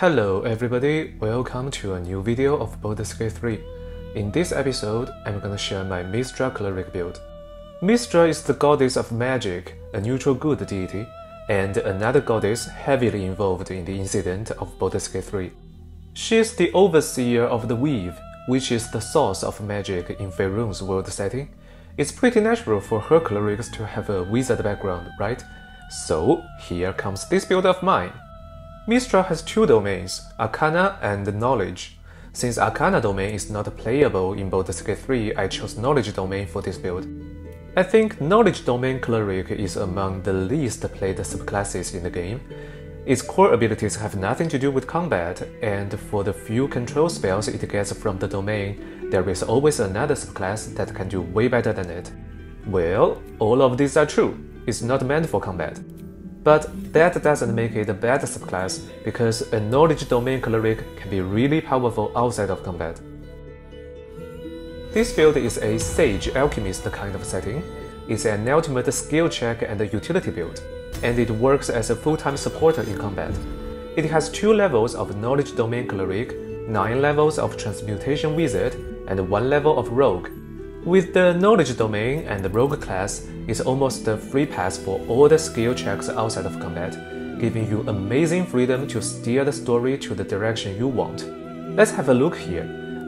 Hello everybody, welcome to a new video of Baldur's Gate 3. In this episode, I'm gonna share my Mystra Cleric build. Mystra is the goddess of magic, a neutral good deity, and another goddess heavily involved in the incident of Baldur's Gate 3. She is the overseer of the weave, which is the source of magic in Faerun's world setting. It's pretty natural for her clerics to have a wizard background, right? So here comes this build of mine. Mystra has two domains, Arcana and Knowledge. Since Arcana domain is not playable in Baldur's Gate 3, I chose Knowledge domain for this build. I think Knowledge domain cleric is among the least played subclasses in the game. Its core abilities have nothing to do with combat, and for the few control spells it gets from the domain, there is always another subclass that can do way better than it. Well, all of these are true. It's not meant for combat. But that doesn't make it a bad subclass, because a Knowledge Domain Cleric can be really powerful outside of combat. This build is a Sage Alchemist kind of setting. It's an ultimate skill check and a utility build, and it works as a full-time supporter in combat. It has 2 levels of Knowledge Domain Cleric, 9 levels of Transmutation Wizard, and 1 level of Rogue. With the Knowledge Domain and the Rogue class, it's almost a free pass for all the skill checks outside of combat, giving you amazing freedom to steer the story to the direction you want. Let's have a look here.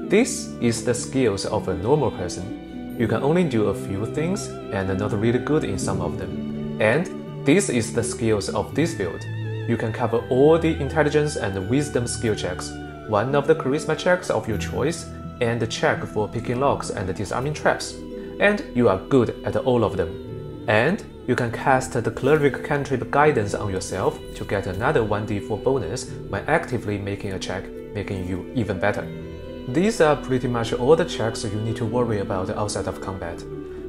This is the skills of a normal person. You can only do a few things and are not really good in some of them. And this is the skills of this build. You can cover all the intelligence and wisdom skill checks, one of the charisma checks of your choice, and check for picking locks and disarming traps, and you are good at all of them. And you can cast the Cleric Cantrip Guidance on yourself to get another 1d4 bonus when actively making a check, making you even better. These are pretty much all the checks you need to worry about outside of combat.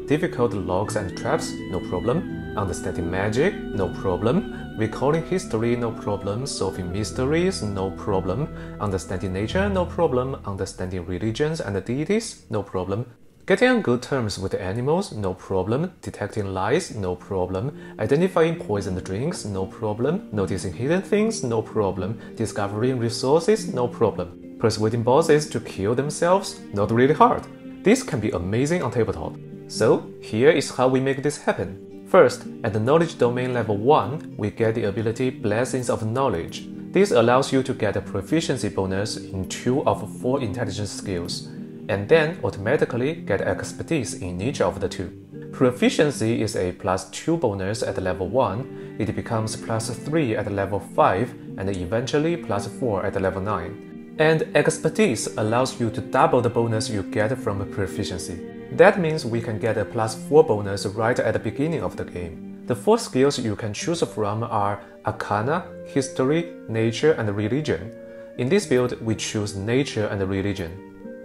Difficult locks and traps, no problem. Understanding magic, no problem. Recalling history, no problem. Solving mysteries, no problem. Understanding nature, no problem. Understanding religions and deities, no problem. Getting on good terms with animals, no problem. Detecting lies, no problem. Identifying poisoned drinks, no problem. Noticing hidden things, no problem. Discovering resources, no problem. Persuading bosses to kill themselves, not really hard. This can be amazing on tabletop. So here is how we make this happen. First, at the Knowledge Domain level 1, we get the ability Blessings of Knowledge. This allows you to get a proficiency bonus in 2 of 4 intelligence skills, and then automatically get expertise in each of the 2. Proficiency is a plus 2 bonus at level 1, it becomes plus 3 at level 5, and eventually plus 4 at level 9. And expertise allows you to double the bonus you get from proficiency. That means we can get a plus 4 bonus right at the beginning of the game. The 4 skills you can choose from are Arcana, History, Nature, and Religion. In this build, we choose Nature and Religion.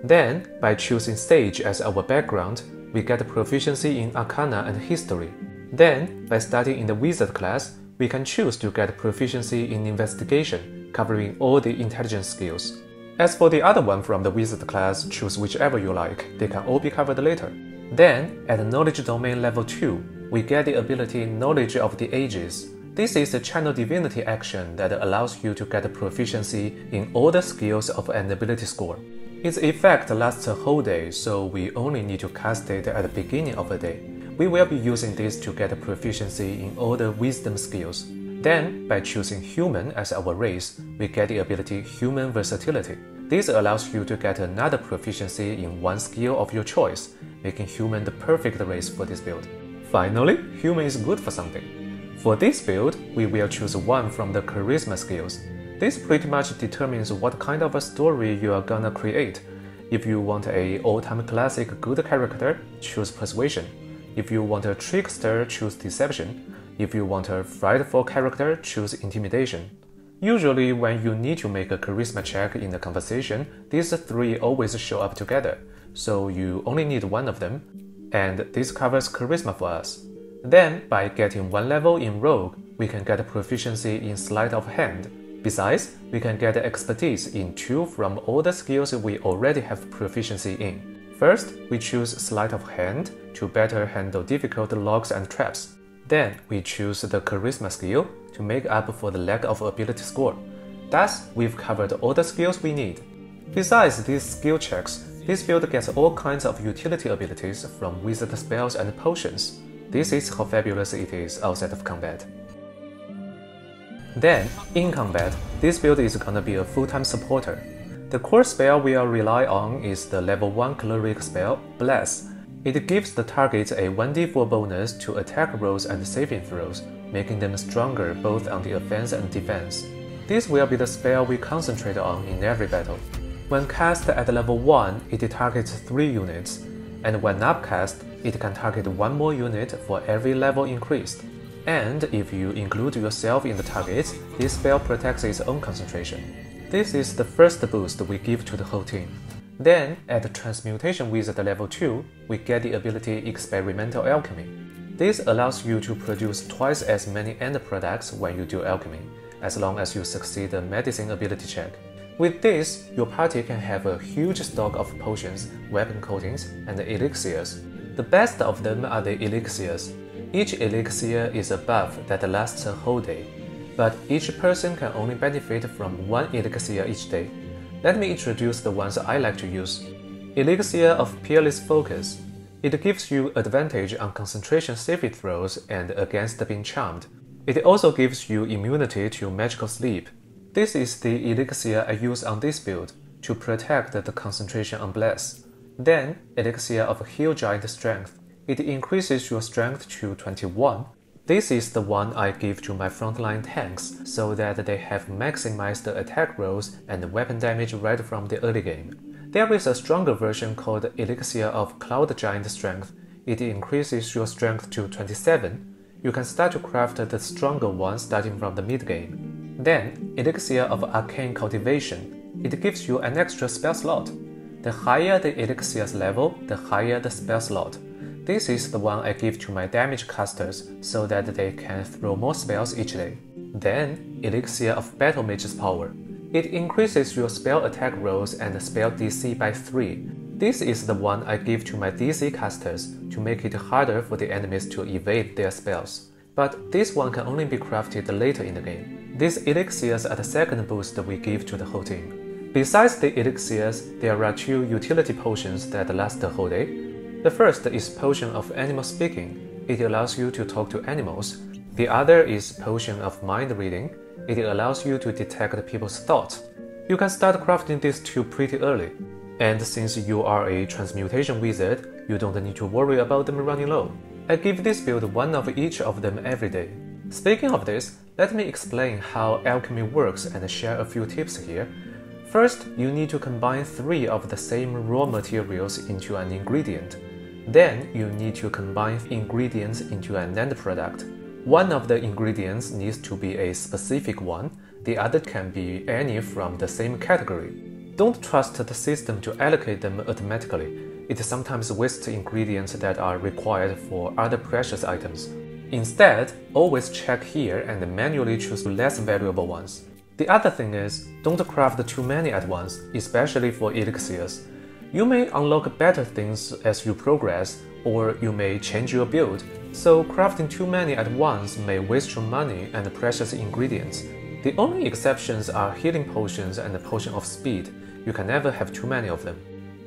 Then, by choosing Sage as our background, we get proficiency in Arcana and History. Then, by studying in the Wizard class, we can choose to get proficiency in Investigation, covering all the intelligence skills. As for the other one from the Wizard class, choose whichever you like, they can all be covered later. Then, at Knowledge Domain level 2, we get the ability Knowledge of the Ages. This is a Channel Divinity action that allows you to get proficiency in all the skills of an ability score. Its effect lasts a whole day, so we only need to cast it at the beginning of the day. We will be using this to get proficiency in all the wisdom skills. Then, by choosing Human as our race, we get the ability Human Versatility. This allows you to get another proficiency in one skill of your choice, making Human the perfect race for this build. Finally, Human is good for something. For this build, we will choose one from the Charisma skills. This pretty much determines what kind of a story you are gonna create. If you want a all-time classic good character, choose Persuasion. If you want a trickster, choose Deception. If you want a frightful character, choose Intimidation. Usually, when you need to make a charisma check in a conversation, these 3 always show up together, so you only need one of them. And this covers charisma for us. Then, by getting 1 level in Rogue, we can get proficiency in Sleight of Hand. Besides, we can get expertise in 2 from all the skills we already have proficiency in. First, we choose Sleight of Hand to better handle difficult locks and traps. Then, we choose the Charisma skill to make up for the lack of ability score. Thus, we've covered all the skills we need. Besides these skill checks, this build gets all kinds of utility abilities from wizard spells and potions. This is how fabulous it is outside of combat. Then, in combat, this build is gonna be a full-time supporter. The core spell we'll rely on is the level 1 Cleric spell, Bless. It gives the target a 1d4 bonus to attack rolls and saving throws, making them stronger both on the offense and defense. This will be the spell we concentrate on in every battle. When cast at level 1, it targets 3 units, and when upcast, it can target 1 more unit for every level increased. And if you include yourself in the target, this spell protects its own concentration. This is the first boost we give to the whole team. Then, at Transmutation Wizard level 2, we get the ability Experimental Alchemy. This allows you to produce twice as many end products when you do alchemy, as long as you succeed a medicine ability check. With this, your party can have a huge stock of potions, weapon coatings, and elixirs. The best of them are the elixirs. Each elixir is a buff that lasts a whole day, but each person can only benefit from one elixir each day. Let me introduce the ones I like to use. Elixir of Peerless Focus. It gives you advantage on concentration saving throws and against being charmed. It also gives you immunity to magical sleep. This is the elixir I use on this build, to protect the concentration on Bless. Then, Elixir of Hill Giant Strength. It increases your strength to 21. This is the one I give to my frontline tanks, so that they have maximized the attack rolls and weapon damage right from the early game. There is a stronger version called Elixir of Cloud Giant Strength. It increases your strength to 27. You can start to craft the stronger one starting from the mid-game. Then, Elixir of Arcane Cultivation. It gives you an extra spell slot. The higher the elixir's level, the higher the spell slot. This is the one I give to my damage casters, so that they can throw more spells each day. Then, Elixir of Battle Mage's Power. It increases your spell attack rolls and spell DC by 3. This is the one I give to my DC casters, to make it harder for the enemies to evade their spells. But this one can only be crafted later in the game. These elixirs are the second boost we give to the whole team. Besides the elixirs, there are 2 utility potions that last the whole day. The first is Potion of Animal Speaking. It allows you to talk to animals. The other is Potion of Mind Reading. It allows you to detect people's thoughts. You can start crafting these 2 pretty early. And since you are a Transmutation Wizard, you don't need to worry about them running low. I give this build one of each of them every day. Speaking of this, let me explain how alchemy works and share a few tips here. First, you need to combine 3 of the same raw materials into an ingredient. Then, you need to combine ingredients into an end product. One of the ingredients needs to be a specific one, the other can be any from the same category. Don't trust the system to allocate them automatically. It sometimes wastes ingredients that are required for other precious items. Instead, always check here and manually choose less valuable ones. The other thing is, don't craft too many at once, especially for elixirs. You may unlock better things as you progress, or you may change your build, so crafting too many at once may waste your money and precious ingredients. The only exceptions are healing potions and the potion of speed. You can never have too many of them.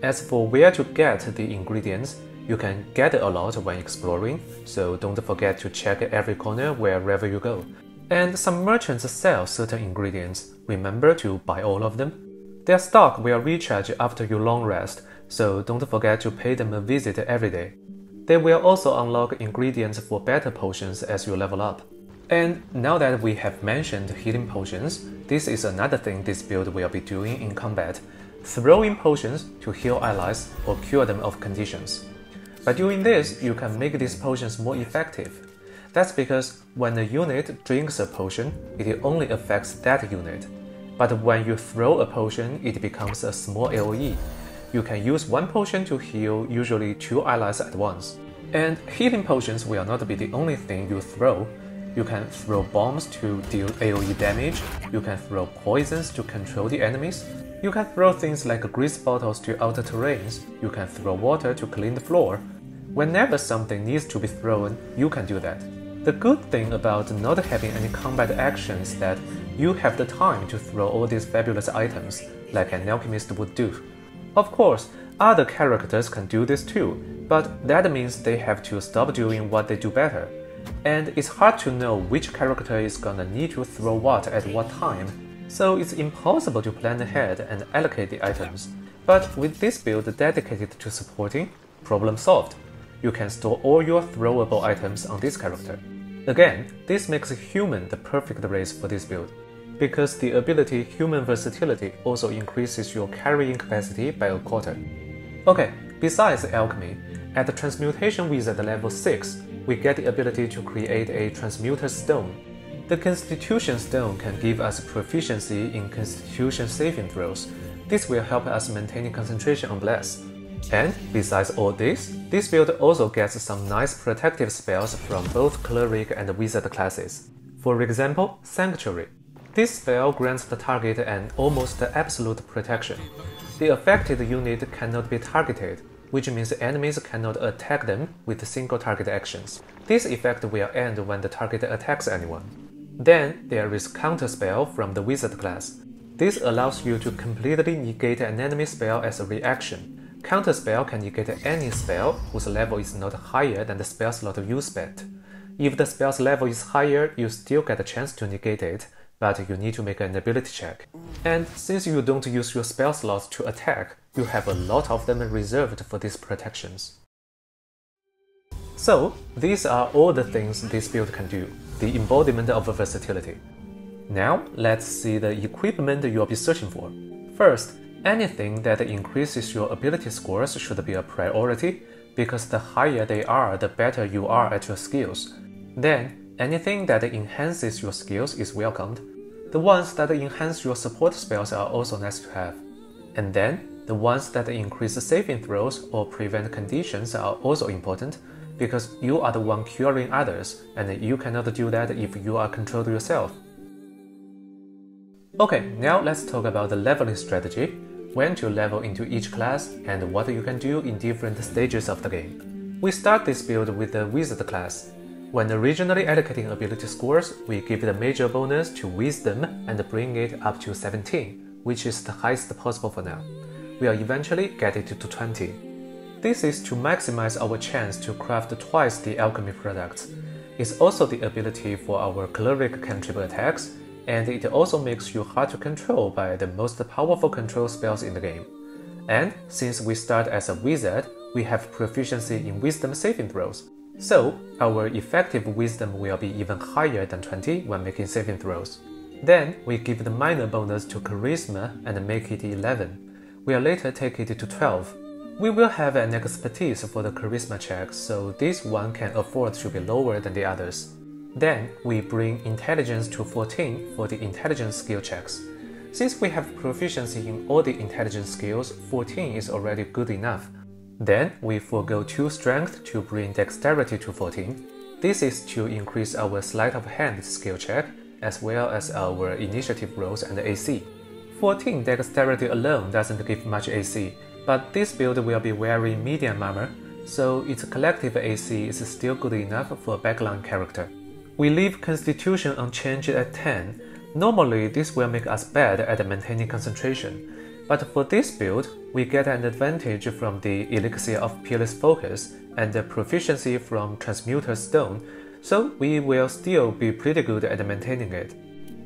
As for where to get the ingredients, you can gather a lot when exploring, so don't forget to check every corner wherever you go. And some merchants sell certain ingredients. Remember to buy all of them. Their stock will recharge after your long rest, so don't forget to pay them a visit every day. They will also unlock ingredients for better potions as you level up. And now that we have mentioned healing potions, this is another thing this build will be doing in combat, throwing potions to heal allies or cure them of conditions. By doing this, you can make these potions more effective. That's because when a unit drinks a potion, it only affects that unit. But when you throw a potion, it becomes a small AoE. You can use one potion to heal usually 2 allies at once. And healing potions will not be the only thing you throw. You can throw bombs to deal AoE damage, you can throw poisons to control the enemies, you can throw things like grease bottles to outer terrains, you can throw water to clean the floor. Whenever something needs to be thrown, you can do that. The The good thing about not having any combat actions is that you have the time to throw all these fabulous items, like an alchemist would do. Of course, other characters can do this too, but that means they have to stop doing what they do better. And it's hard to know which character is gonna need to throw what at what time, so it's impossible to plan ahead and allocate the items. But with this build dedicated to supporting, problem solved. You can store all your throwable items on this character. Again, this makes Human the perfect race for this build, because the ability Human Versatility also increases your carrying capacity by a quarter. Okay, besides alchemy, at the Transmutation Wizard level 6, we get the ability to create a Transmuter Stone. The Constitution Stone can give us proficiency in Constitution saving throws. This will help us maintain concentration on Bless. And besides all this build also gets some nice protective spells from both Cleric and Wizard classes. For example, Sanctuary. This spell grants the target an almost absolute protection. The affected unit cannot be targeted, which means enemies cannot attack them with single target actions. This effect will end when the target attacks anyone. Then there is Counterspell from the Wizard class. This allows you to completely negate an enemy spell as a reaction. Counterspell can negate any spell whose level is not higher than the spell slot you spent. If the spell's level is higher, you still get a chance to negate it, but you need to make an ability check. And since you don't use your spell slots to attack, you have a lot of them reserved for these protections. So, these are all the things this build can do, the embodiment of versatility. Now, let's see the equipment you'll be searching for. First, anything that increases your ability scores should be a priority, because the higher they are, the better you are at your skills. Then, anything that enhances your skills is welcomed. The ones that enhance your support spells are also nice to have. And then, the ones that increase saving throws or prevent conditions are also important, because you are the one curing others, and you cannot do that if you are controlled yourself. Okay, now let's talk about the leveling strategy, when to level into each class, and what you can do in different stages of the game. We start this build with the Wizard class. When originally allocating ability scores, we give the major bonus to Wisdom and bring it up to 17, which is the highest possible for now. We'll eventually get it to 20. This is to maximize our chance to craft twice the alchemy products. It's also the ability for our Cleric cantrip attacks, and it also makes you hard to control by the most powerful control spells in the game. And since we start as a wizard, we have proficiency in Wisdom saving throws, so our effective Wisdom will be even higher than 20 when making saving throws. Then we give the minor bonus to Charisma and make it 11. We'll later take it to 12. We will have an expertise for the Charisma check, so this one can afford to be lower than the others. Then we bring Intelligence to 14 for the Intelligence skill checks. Since we have proficiency in all the Intelligence skills, 14 is already good enough. Then we forego 2 Strength to bring Dexterity to 14. This is to increase our Sleight of Hand skill check, as well as our Initiative rolls and AC. 14 Dexterity alone doesn't give much AC, but this build will be wearing medium armor, so its collective AC is still good enough for a backline character. We leave Constitution unchanged at 10. Normally, this will make us bad at maintaining concentration, but for this build, we get an advantage from the Elixir of Peerless Focus and the proficiency from Transmuter Stone, so we will still be pretty good at maintaining it.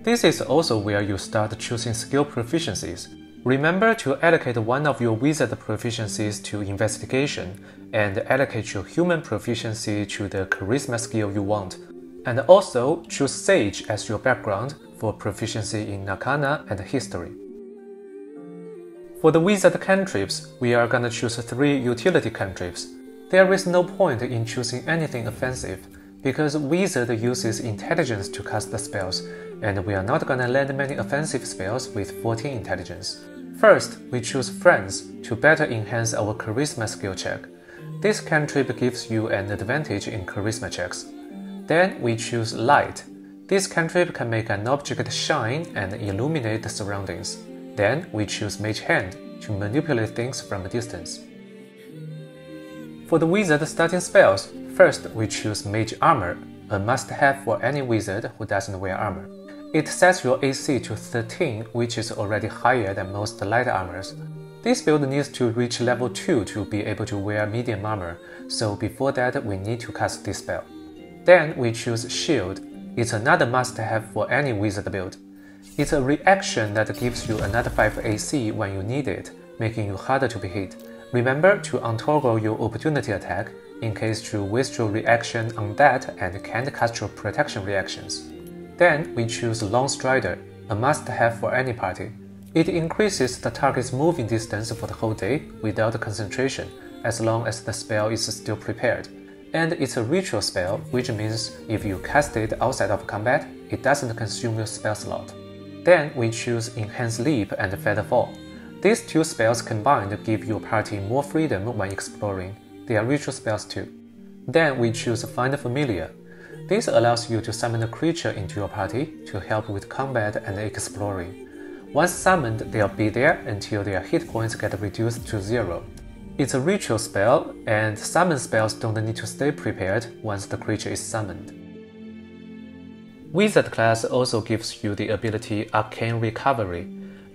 This is also where you start choosing skill proficiencies. Remember to allocate one of your Wizard proficiencies to Investigation, and allocate your Human proficiency to the Charisma skill you want. And also choose Sage as your background for proficiency in Arcana and History. For the Wizard cantrips, we are gonna choose 3 utility cantrips. There is no point in choosing anything offensive, because Wizard uses Intelligence to cast the spells, and we are not gonna land many offensive spells with 14 Intelligence. First, we choose Friends to better enhance our Charisma skill check. This cantrip gives you an advantage in Charisma checks. Then we choose Light. This cantrip can make an object shine and illuminate the surroundings. Then we choose Mage Hand to manipulate things from a distance. For the Wizard starting spells, first we choose Mage Armor, a must-have for any wizard who doesn't wear armor. It sets your AC to 13, which is already higher than most light armors. This build needs to reach level 2 to be able to wear medium armor, so before that we need to cast this spell. Then we choose Shield. It's another must-have for any wizard build. It's a reaction that gives you another 5 AC when you need it, making you harder to be hit. Remember to untoggle your opportunity attack, in case you waste your reaction on that and can't cast your protection reactions. Then we choose Long Strider, a must-have for any party. It increases the target's moving distance for the whole day without concentration, as long as the spell is still prepared. And it's a ritual spell, which means if you cast it outside of combat, it doesn't consume your spell slot. Then we choose Enhance Leap and Feather Fall. These two spells combined give your party more freedom when exploring. They are ritual spells too. Then we choose Find Familiar. This allows you to summon a creature into your party to help with combat and exploring. Once summoned, they'll be there until their hit points get reduced to 0. It's a ritual spell, and summon spells don't need to stay prepared once the creature is summoned. Wizard class also gives you the ability Arcane Recovery.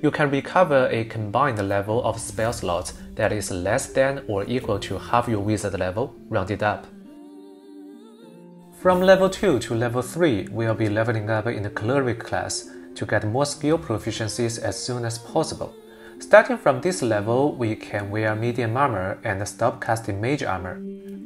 You can recover a combined level of spell slots that is less than or equal to half your wizard level, rounded up. From level 2 to level 3, we'll be leveling up in the Cleric class to get more skill proficiencies as soon as possible. Starting from this level, we can wear medium armor and stop casting mage armor.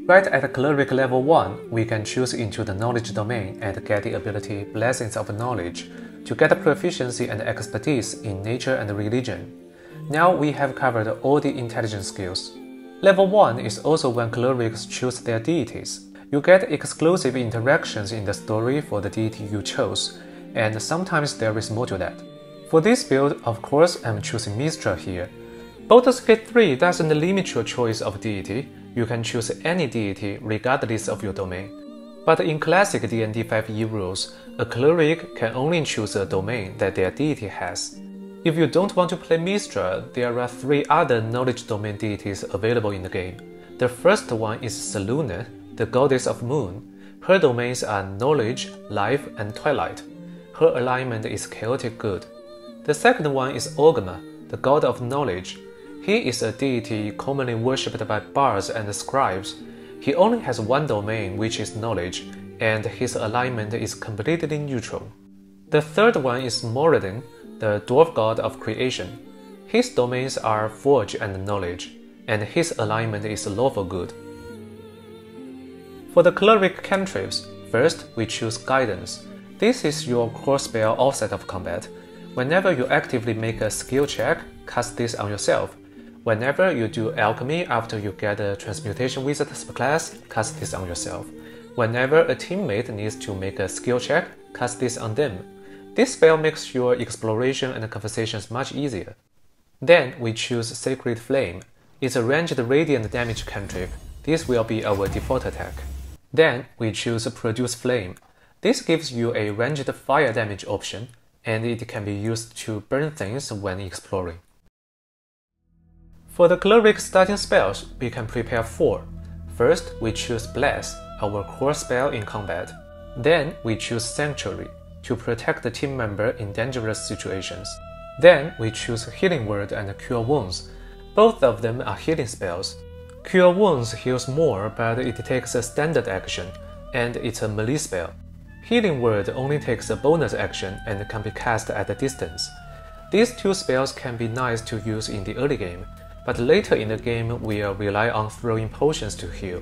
Right at Cleric level 1, we can choose into the Knowledge Domain and get the ability Blessings of Knowledge to get proficiency and expertise in nature and religion. Now we have covered all the intelligence skills. Level 1 is also when clerics choose their deities. You get exclusive interactions in the story for the deity you chose, and sometimes there is more to that. For this build, of course, I'm choosing Mystra here. Baldur's Gate 3 doesn't limit your choice of deity. You can choose any deity regardless of your domain. But in classic D&D 5e rules, a cleric can only choose a domain that their deity has. If you don't want to play Mystra, there are 3 other knowledge domain deities available in the game. The first one is Saluna, the goddess of moon. Her domains are knowledge, life, and twilight. Her alignment is chaotic good. The second one is Orgma, the god of knowledge. He is a deity commonly worshipped by bards and scribes. He only has one domain, which is knowledge, and his alignment is completely neutral. The third one is Moradin, the dwarf god of creation. His domains are forge and knowledge, and his alignment is lawful good. For the cleric cantrips, first we choose Guidance. This is your core spell outside of combat. Whenever you actively make a skill check, cast this on yourself. Whenever you do alchemy after you get a Transmutation Wizard class, cast this on yourself. Whenever a teammate needs to make a skill check, cast this on them. This spell makes your exploration and conversations much easier. Then we choose Sacred Flame. It's a ranged radiant damage cantrip. This will be our default attack. Then we choose Produce Flame. This gives you a ranged fire damage option, and it can be used to burn things when exploring. For the cleric starting spells, we can prepare 4. First, we choose Bless, our core spell in combat. Then we choose Sanctuary, to protect the team member in dangerous situations. Then we choose Healing Word and Cure Wounds. Both of them are healing spells. Cure Wounds heals more, but it takes a standard action, and it's a melee spell. Healing Word only takes a bonus action and can be cast at a distance. These two spells can be nice to use in the early game, but later in the game we'll rely on throwing potions to heal,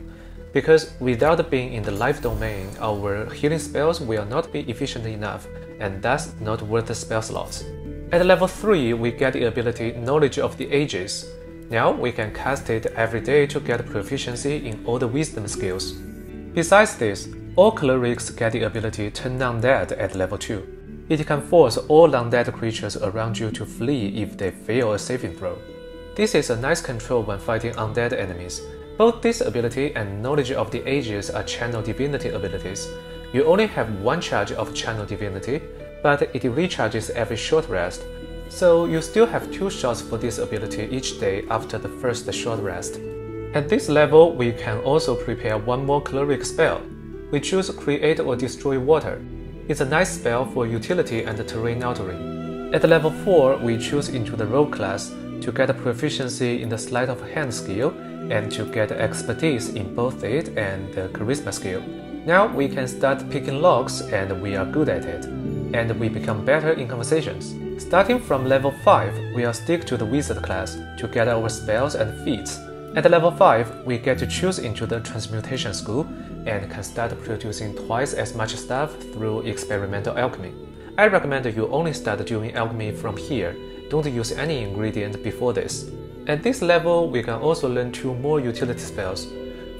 because without being in the life domain, our healing spells will not be efficient enough, and thus not worth the spell slots. At level 3, we get the ability Knowledge of the Ages. Now we can cast it every day to get proficiency in all the wisdom skills. Besides this, all clerics get the ability Turn Undead at level 2. It can force all undead creatures around you to flee if they fail a saving throw. This is a nice control when fighting undead enemies. Both this ability and Knowledge of the Ages are Channel Divinity abilities. You only have one charge of Channel Divinity, but it recharges every short rest, so you still have 2 shots for this ability each day after the first short rest. At this level, we can also prepare one more cleric spell. we choose Create or Destroy Water. It's a nice spell for utility and terrain altering. At level 4, we choose into the Rogue class to get proficiency in the Sleight of Hand skill and to get expertise in both it and the Charisma skill. Now we can start picking locks and we are good at it, and we become better in conversations. Starting from level 5, we'll stick to the Wizard class to get our spells and feats. At level 5, we get to choose into the Transmutation school and can start producing twice as much stuff through Experimental Alchemy. I recommend you only start doing alchemy from here, don't use any ingredient before this. At this level, we can also learn two more utility spells.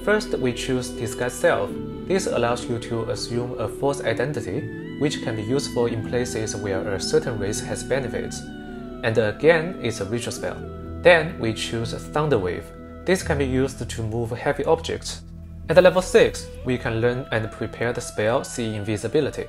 First, we choose Disguise Self. This allows you to assume a false identity, which can be useful in places where a certain race has benefits. And again, it's a ritual spell. Then we choose Thunderwave. This can be used to move heavy objects. At level 6, we can learn and prepare the spell See Invisibility.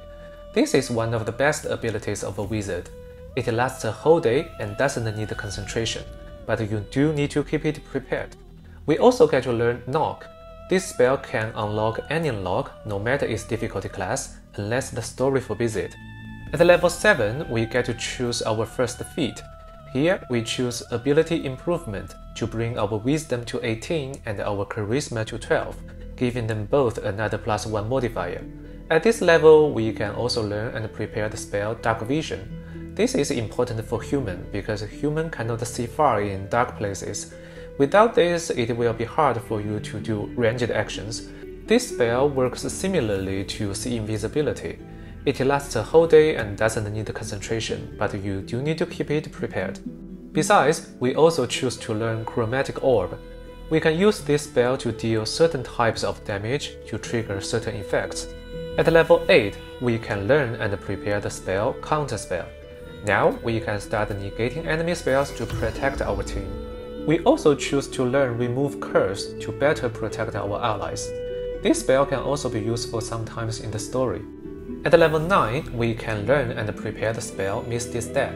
This is one of the best abilities of a wizard. It lasts a whole day and doesn't need concentration, but you do need to keep it prepared. We also get to learn Knock. This spell can unlock any lock, no matter its difficulty class, unless the story forbids it. At level 7, we get to choose our first feat. Here, we choose Ability Improvement to bring our Wisdom to 18 and our Charisma to 12, giving them both another +1 modifier. At this level, we can also learn and prepare the spell Dark Vision. This is important for human because human cannot see far in dark places. Without this, it will be hard for you to do ranged actions. This spell works similarly to See Invisibility. It lasts a whole day and doesn't need concentration, but you do need to keep it prepared. Besides, we also choose to learn Chromatic Orb. We can use this spell to deal certain types of damage to trigger certain effects. At level 8, we can learn and prepare the spell Counterspell. Now we can start negating enemy spells to protect our team. We also choose to learn Remove Curse to better protect our allies. This spell can also be useful sometimes in the story. At level 9, we can learn and prepare the spell Misty Step.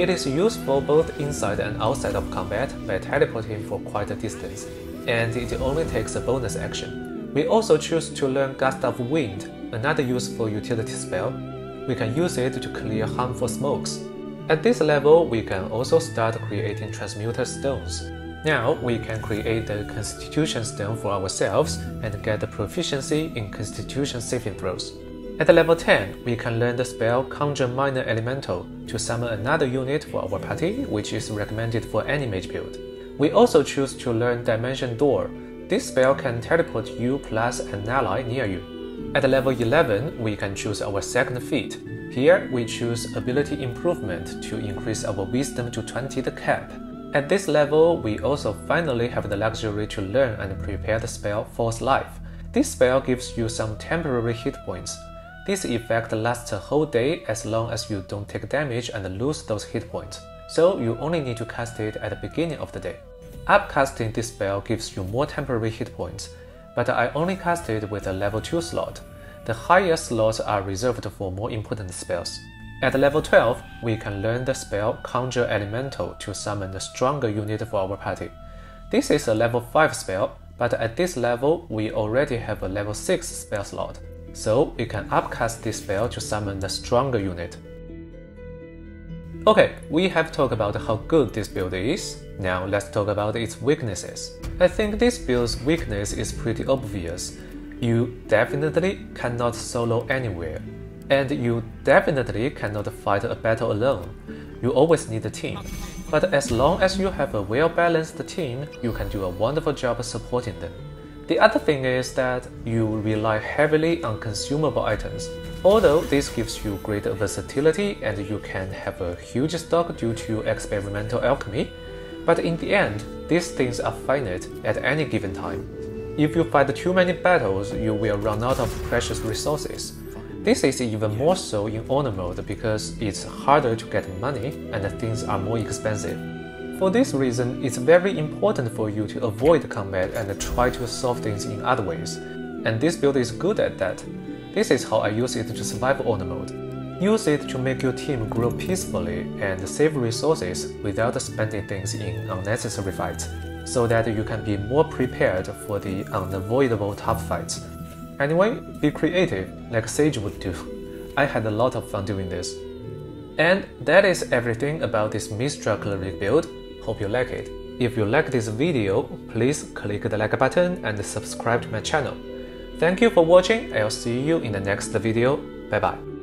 It is useful both inside and outside of combat by teleporting for quite a distance, and it only takes a bonus action. We also choose to learn Gust of Wind, another useful utility spell. We can use it to clear harmful smokes. At this level, we can also start creating Transmuter Stones. Now we can create the Constitution Stone for ourselves and get the proficiency in Constitution saving throws. At level 10, we can learn the spell Conjure Minor Elemental to summon another unit for our party, which is recommended for any mage build. We also choose to learn Dimension Door. This spell can teleport you plus an ally near you. At level 11, we can choose our second feat. Here we choose Ability Improvement to increase our Wisdom to 20 the cap. At this level, we also finally have the luxury to learn and prepare the spell False Life. This spell gives you some temporary hit points. This effect lasts a whole day as long as you don't take damage and lose those hit points, so you only need to cast it at the beginning of the day. Upcasting this spell gives you more temporary hit points, but I only cast it with a level 2 slot. The higher slots are reserved for more important spells. At level 12, we can learn the spell Conjure Elemental to summon a stronger unit for our party. This is a level 5 spell, but at this level, we already have a level 6 spell slot, so we can upcast this spell to summon a stronger unit. Okay, we have talked about how good this build is, now let's talk about its weaknesses. I think this build's weakness is pretty obvious. You definitely cannot solo anywhere. And you definitely cannot fight a battle alone. You always need a team. But as long as you have a well-balanced team, you can do a wonderful job supporting them. The other thing is that you rely heavily on consumable items. Although this gives you greater versatility and you can have a huge stock due to experimental alchemy, but in the end, these things are finite at any given time. If you fight too many battles, you will run out of precious resources. This is even more so in honor mode because it's harder to get money and things are more expensive. For this reason, it's very important for you to avoid combat and try to solve things in other ways. And this build is good at that. This is how I use it to survive honor mode. Use it to make your team grow peacefully and save resources without spending things in unnecessary fights, so that you can be more prepared for the unavoidable tough fights. Anyway, be creative, like Sage would do. I had a lot of fun doing this. And that is everything about this Mystra Cleric build. Hope you like it. If you like this video, please click the like button and subscribe to my channel. Thank you for watching, I'll see you in the next video, bye bye.